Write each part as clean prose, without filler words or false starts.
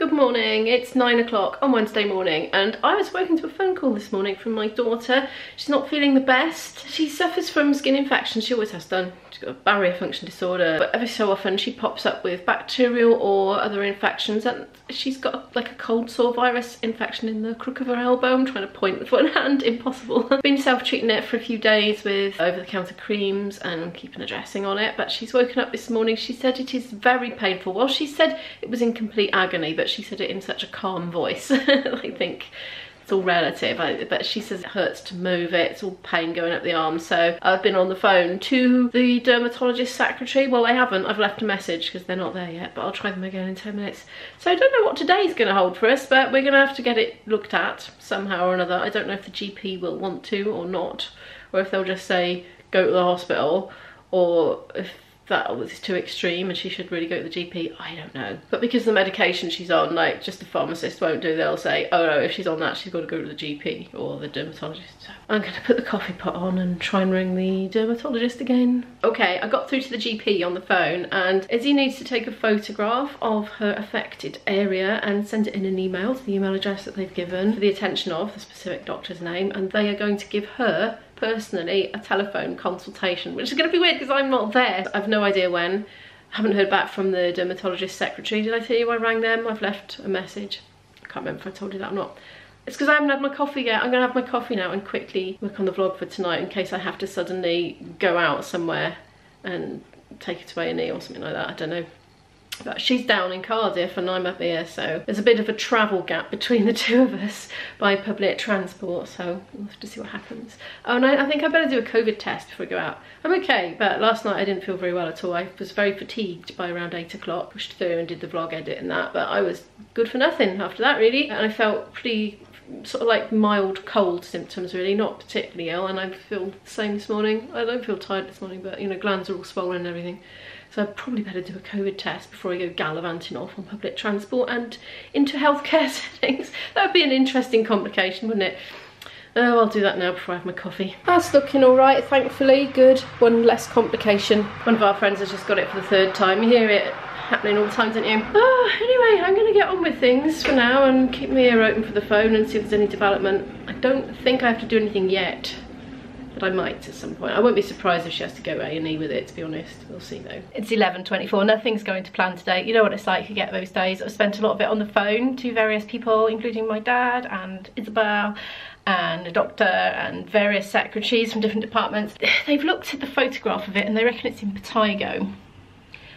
Good morning, it's 9 o'clock on Wednesday morning and I was woken to a phone call this morning from my daughter. She's not feeling the best. She suffers from skin infections, she always has done. She's got a barrier function disorder, but every so often she pops up with bacterial or other infections, and she's got like a cold sore virus infection in the crook of her elbow. I'm trying to point with one hand, impossible. Been self-treating it for a few days with over-the-counter creams and keeping a dressing on it, but she's woken up this morning. She said it is very painful. Well, she said it was in complete agony, but she said it in such a calm voice. I think it's all relative, but she says it hurts to move it, it's all pain going up the arm. So I've been on the phone to the dermatologist secretary. Well, I haven't, I've left a message because they're not there yet, but I'll try them again in 10 minutes. So I don't know what today's going to hold for us, but we're going to have to get it looked at somehow or another. I don't know if the GP will want to or not, or if they'll just say go to the hospital, or if that was too extreme and she should really go to the GP, I don't know. But because the medication she's on, like, just the pharmacist won't do, they'll say, oh no, if she's on that she's got to go to the GP or the dermatologist. So I'm gonna put the coffee pot on and try and ring the dermatologist again. Okay, I got through to the GP on the phone, and Izzy needs to take a photograph of her affected area and send it in an email to the email address that they've given for the attention of the specific doctor's name, and they are going to give her personally a telephone consultation, which is going to be weird because I'm not there. I've no idea when. I haven't heard back from the dermatologist secretary. Did I tell you I rang them? I've left a message. I can't remember if I told you that or not. It's because I haven't had my coffee yet. I'm going to have my coffee now and quickly work on the vlog for tonight in case I have to suddenly go out somewhere and take it to A&E or something like that. I don't know. But she's down in Cardiff and I'm up here, so there's a bit of a travel gap between the two of us by public transport, so we'll have to see what happens. Oh, and I think I better do a COVID test before I go out. I'm okay, but last night I didn't feel very well at all. I was very fatigued by around 8 o'clock, pushed through and did the vlog edit and that, but I was good for nothing after that, really. And I felt pretty sort of like mild cold symptoms, really, not particularly ill, and I feel the same this morning. I don't feel tired this morning, but, you know, glands are all swollen and everything. So I'd probably better do a COVID test before I go gallivanting off on public transport and into healthcare settings. That would be an interesting complication, wouldn't it? Oh, I'll do that now before I have my coffee. That's looking all right, thankfully. Good. One less complication. One of our friends has just got it for the third time. You hear it happening all the time, don't you? Oh, anyway, I'm going to get on with things for now and keep my ear open for the phone and see if there's any development. I don't think I have to do anything yet. I might at some point. I won't be surprised if she has to go A&E with it, to be honest. We'll see though. It's 11:24. Nothing's going to plan today. You know what it's like you get those days. I've spent a lot of it on the phone to various people, including my dad and Isabel and a doctor and various secretaries from different departments. They've looked at the photograph of it and they reckon it's impetigo.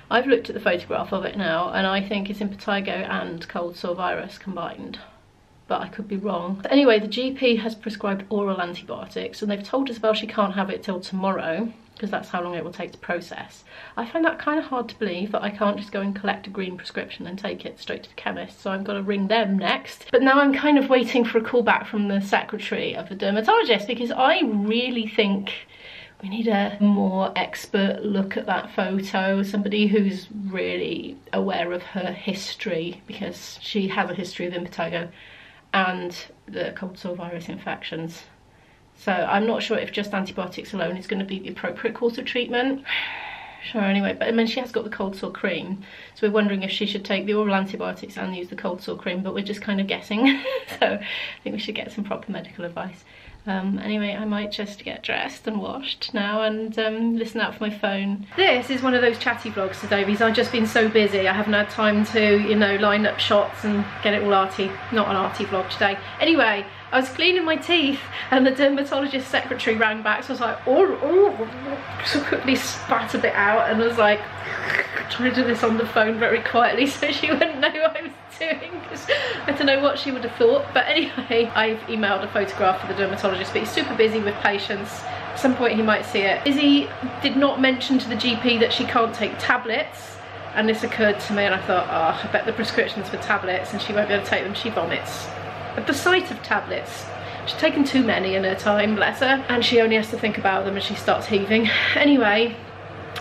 I've looked at the photograph of it now and I think it's impetigo and cold sore virus combined. But I could be wrong. But anyway, the GP has prescribed oral antibiotics and they've told Isabel she can't have it till tomorrow because that's how long it will take to process. I find that kind of hard to believe that I can't just go and collect a green prescription and take it straight to the chemist, so I've got to ring them next. But now I'm kind of waiting for a call back from the secretary of the dermatologist because I really think we need a more expert look at that photo, somebody who's really aware of her history, because she has a history of impetigo and the cold sore virus infections. So I'm not sure if just antibiotics alone is going to be the appropriate course of treatment. Sure, anyway, but I mean, she has got the cold sore cream, so we're wondering if she should take the oral antibiotics and use the cold sore cream, but we're just kind of guessing. So I think we should get some proper medical advice. Anyway, I might just get dressed and washed now and listen out for my phone. This is one of those chatty vlogs today because I've just been so busy. I haven't had time to, you know, line up shots and get it all arty. Not an arty vlog today. Anyway, I was cleaning my teeth and the dermatologist secretary rang back, so I was like, oh, so quickly spat a bit out and I was like, trying to do this on the phone very quietly so she wouldn't know I was doing, because I don't know what she would have thought. But anyway, I've emailed a photograph for the dermatologist, but he's super busy with patients. At some point he might see it. Izzy did not mention to the GP that she can't take tablets, and this occurred to me and I thought, oh, I bet the prescription's for tablets and she won't be able to take them, she vomits at the sight of tablets. She's taken too many in her time, bless her, and she only has to think about them and she starts heaving. Anyway,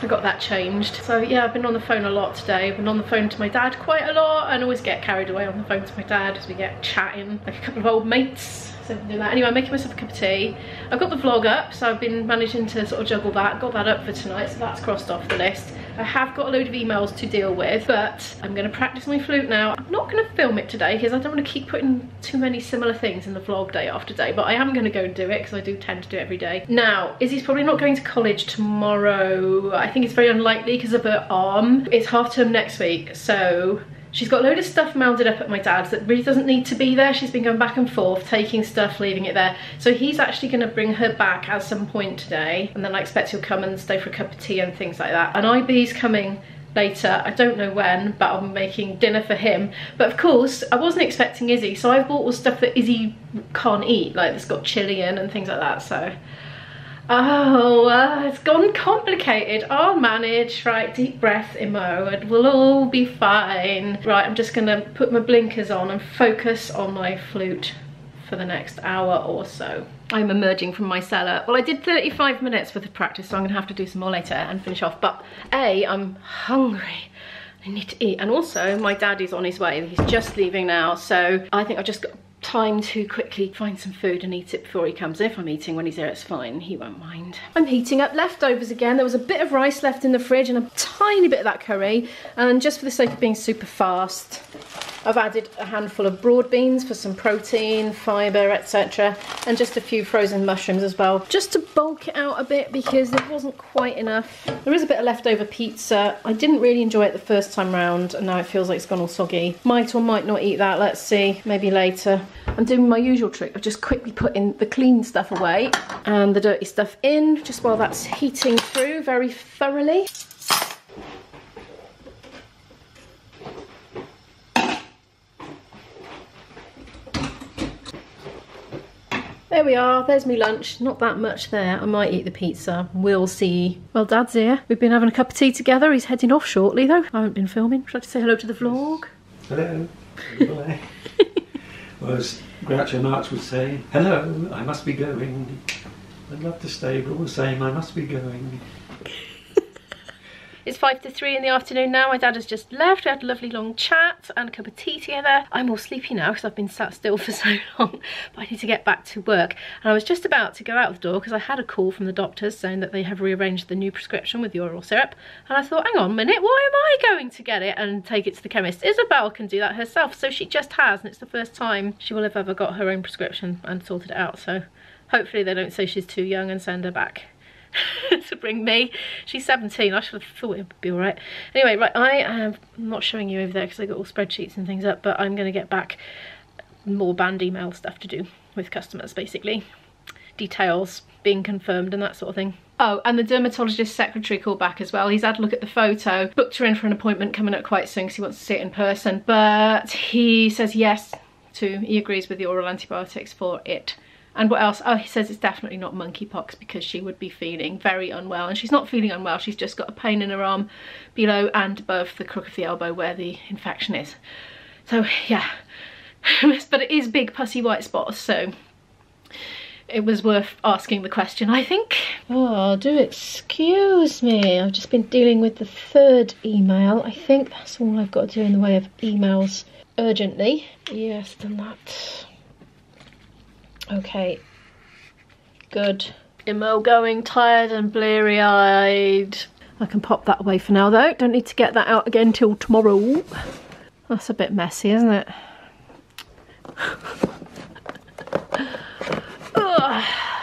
I got that changed. So yeah, I've been on the phone a lot today. I've been on the phone to my dad quite a lot, and always get carried away on the phone to my dad as we get chatting like a couple of old mates. So do that. Anyway, I'm making myself a cup of tea. I've got the vlog up, so I've been managing to sort of juggle that. Got that up for tonight, so that's crossed off the list. I have got a load of emails to deal with, but I'm going to practice my flute now. I'm not going to film it today because I don't want to keep putting too many similar things in the vlog day after day, but I am going to go and do it because I do tend to do it every day. Now, Izzy's probably not going to college tomorrow. I think it's very unlikely because of her arm. It's half term next week, so she's got a load of stuff mounded up at my dad's that really doesn't need to be there. She's been going back and forth, taking stuff, leaving it there. So he's actually going to bring her back at some point today. And then I expect he'll come and stay for a cup of tea and things like that. And IB's coming later. I don't know when, but I'm making dinner for him. But of course, I wasn't expecting Izzy. So I've bought all stuff that Izzy can't eat, like that's got chili in and things like that. So, it's gone complicated. I'll manage. Right, deep breath, Imo. It will all be fine. Right, I'm just gonna put my blinkers on and focus on my flute for the next hour or so. I'm emerging from my cellar. Well, I did 35 minutes worth of practice, so I'm gonna have to do some more later and finish off. But A, I'm hungry. I need to eat. And also, my daddy's on his way. He's just leaving now, so I think I've just got time to quickly find some food and eat it before he comes. If I'm eating when he's here, it's fine, he won't mind. I'm heating up leftovers again. There was a bit of rice left in the fridge and a tiny bit of that curry, and just for the sake of being super fast, I've added a handful of broad beans for some protein, fibre, etc., and just a few frozen mushrooms as well, just to bulk it out a bit because there wasn't quite enough. There is a bit of leftover pizza. I didn't really enjoy it the first time round, and now it feels like it's gone all soggy. Might or might not eat that, let's see, maybe later. I'm doing my usual trick of just quickly putting the clean stuff away and the dirty stuff in, just while that's heating through very thoroughly. There we are, there's me lunch. Not that much there. I might eat the pizza, we'll see. Well, Dad's here. We've been having a cup of tea together. He's heading off shortly though. I haven't been filming. Should I say hello to the vlog? Hello. Hello. Well, as Groucho Marx would say, hello, I must be going. I'd love to stay, but all the same, I must be going. It's 2:55 in the afternoon now. My dad has just left. We had a lovely long chat and a cup of tea together. I'm all sleepy now because I've been sat still for so long, but I need to get back to work. And I was just about to go out the door because I had a call from the doctors saying that they have rearranged the new prescription with the oral syrup. And I thought, hang on a minute, why am I going to get it and take it to the chemist? Isabel can do that herself. So she just has, and it's the first time she will have ever got her own prescription and sorted it out. So hopefully they don't say she's too young and send her back to bring me. She's 17. I should have thought it would be all right. Anyway, right, I am not showing you over there because I got all spreadsheets and things up, but I'm going to get back more band email stuff to do with customers, basically. Details being confirmed and that sort of thing. Oh, and the dermatologist secretary called back as well. He's had a look at the photo, booked her in for an appointment coming up quite soon because he wants to see it in person, but he says yes to, he agrees with the oral antibiotics for it. And what else? Oh, he says it's definitely not monkeypox because she would be feeling very unwell. And she's not feeling unwell, she's just got a pain in her arm below and above the crook of the elbow where the infection is. So, yeah. But it is big, pussy white spots, so it was worth asking the question, I think. Oh, do excuse me. I've just been dealing with the third email. I think that's all I've got to do in the way of emails urgently. Yes, done that. Okay, good. Imo going tired and bleary-eyed. I can pop that away for now though. Don't need to get that out again till tomorrow. That's a bit messy, isn't it?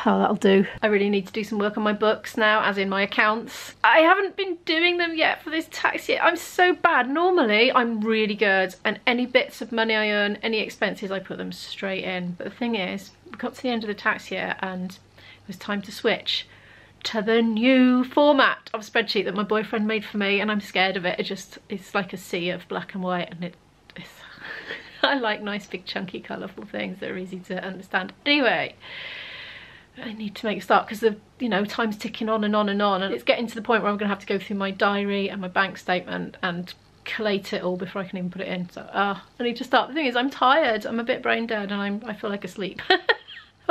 Oh, that'll do. I really need to do some work on my books now, as in my accounts. I haven't been doing them yet for this tax year. I'm so bad. Normally, I'm really good, and any bits of money I earn, any expenses, I put them straight in. But the thing is, we got to the end of the tax year, and it was time to switch to the new format of spreadsheet that my boyfriend made for me, and I'm scared of it. It just, it's like a sea of black and white, and it's... I like nice, big, chunky, colourful things that are easy to understand. Anyway, I need to make a start because the, you know, time's ticking on and on and on, and it's getting to the point where I'm going to have to go through my diary and my bank statement and collate it all before I can even put it in. So I need to start. The thing is, I'm tired. I'm a bit brain dead, and I feel like asleep.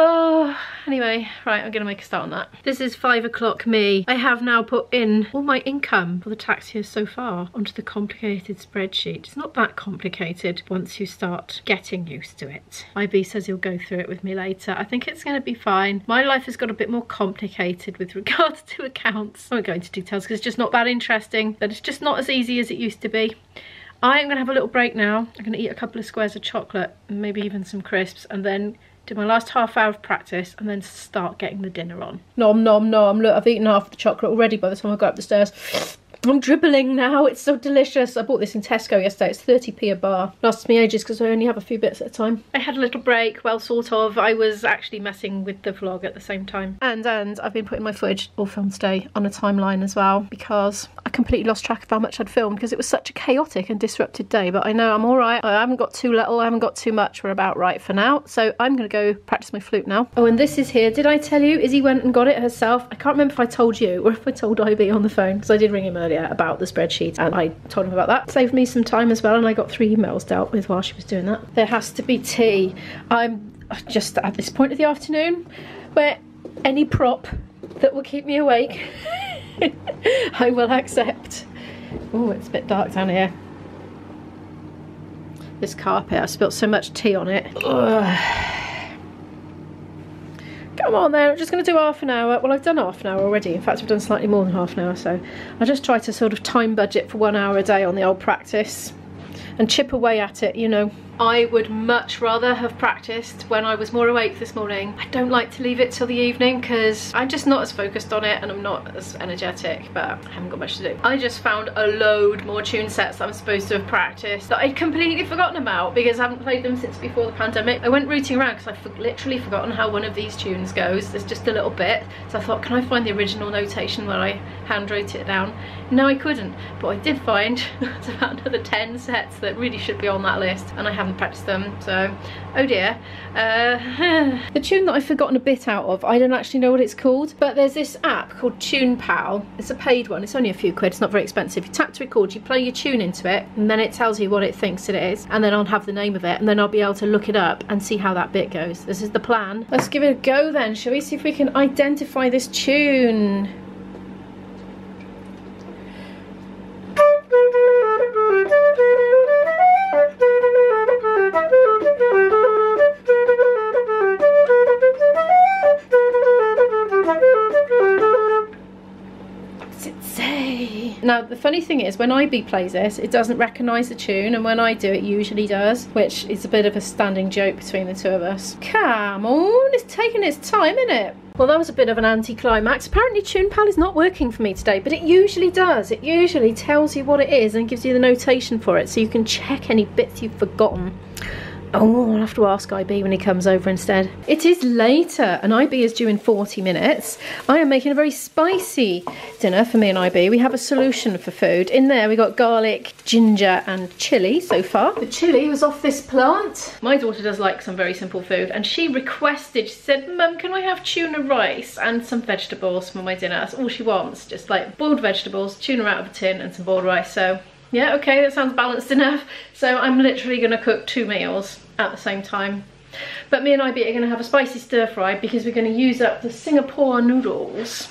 Oh, anyway, right, I'm gonna make a start on that. This is 5 o'clock me. I have now put in all my income for the tax year so far onto the complicated spreadsheet. It's not that complicated once you start getting used to it. IB says he'll go through it with me later. I think it's gonna be fine. My life has got a bit more complicated with regards to accounts. I won't go into details because it's just not that interesting, but it's just not as easy as it used to be. I'm gonna have a little break now. I'm gonna eat a couple of squares of chocolate, maybe even some crisps, and then do my last half hour of practice and then start getting the dinner on. Nom nom nom, look, I've eaten half the chocolate already by the time I go up the stairs. I'm dribbling now, it's so delicious. I bought this in Tesco yesterday, it's 30p a bar. Lasts me ages because I only have a few bits at a time. I had a little break, well sort of. I was actually messing with the vlog at the same time. And I've been putting my footage, all filmed today, on a timeline as well because I completely lost track of how much I'd filmed because it was such a chaotic and disrupted day. But I know I'm all right, I haven't got too little, I haven't got too much, we're about right for now. So I'm gonna go practice my flute now. Oh, and this is here, did I tell you? Izzy went and got it herself. I can't remember if I told you or if I told IB on the phone because I did ring him earlier about the spreadsheet and I told him about that. Saved me some time as well, and I got 3 emails dealt with while she was doing that. There has to be tea. I'm just at this point of the afternoon where any prop that will keep me awake I will accept. Oh, it's a bit dark down here. This carpet, I spilled so much tea on it. Ugh. Come on then, I'm just going to do half an hour. Well, I've done half an hour already. In fact, I've done slightly more than half an hour, so I just try to sort of time budget for 1 hour a day on the old practice and chip away at it, you know. I would much rather have practiced when I was more awake this morning. I don't like to leave it till the evening because I'm just not as focused on it and I'm not as energetic, but I haven't got much to do. I just found a load more tune sets that I'm supposed to have practiced that I'd completely forgotten about because I haven't played them since before the pandemic. I went rooting around because I've literally forgotten how one of these tunes goes. There's just a little bit. So I thought, can I find the original notation where I hand wrote it down? No, I couldn't, but I did find about another 10 sets that really should be on that list and I haven't practice them, so oh dear. The tune that I've forgotten a bit out of, I don't actually know what it's called, but there's this app called TunePal. It's a paid one, it's only a few quid, it's not very expensive. You tap to record, you play your tune into it, and then it tells you what it thinks it is, and then I'll have the name of it, and then I'll be able to look it up and see how that bit goes. This is the plan. Let's give it a go then, shall we? See if we can identify this tune. Now, the funny thing is, when IB plays this, it doesn't recognise the tune, and when I do, it usually does, which is a bit of a standing joke between the two of us. Come on, it's taking its time, isn't it? Well, that was a bit of an anticlimax. Apparently TunePal is not working for me today, but it usually does. It usually tells you what it is and gives you the notation for it, so you can check any bits you've forgotten. Oh, I'll have to ask IB when he comes over instead. It is later, and IB is due in 40 minutes. I am making a very spicy dinner for me and IB. We have a solution for food. In there we got garlic, ginger and chilli so far. The chilli was off this plant. My daughter does like some very simple food, and she requested, she said, Mum, can I have tuna rice and some vegetables for my dinner? That's all she wants, just like boiled vegetables, tuna out of a tin and some boiled rice, so... yeah, okay, that sounds balanced enough. So I'm literally going to cook 2 meals at the same time. But me and IB are going to have a spicy stir fry because we're going to use up the Singapore noodles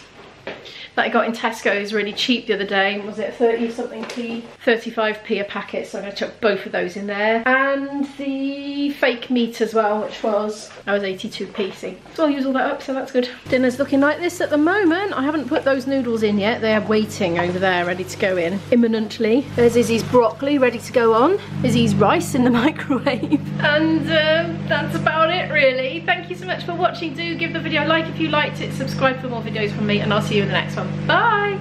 that I got in Tesco. It was really cheap the other day. Was it 30 something p? 35p a packet, so I'm going to chuck both of those in there. And the fake meat as well, which was, I was 82p. So I'll use all that up, so that's good. Dinner's looking like this at the moment. I haven't put those noodles in yet. They're waiting over there, ready to go in imminently. There's Izzy's broccoli ready to go on. Izzy's rice in the microwave. And that's about it really. Thank you so much for watching. Do give the video a like if you liked it. Subscribe for more videos from me, and I'll see you in the next one. Bye!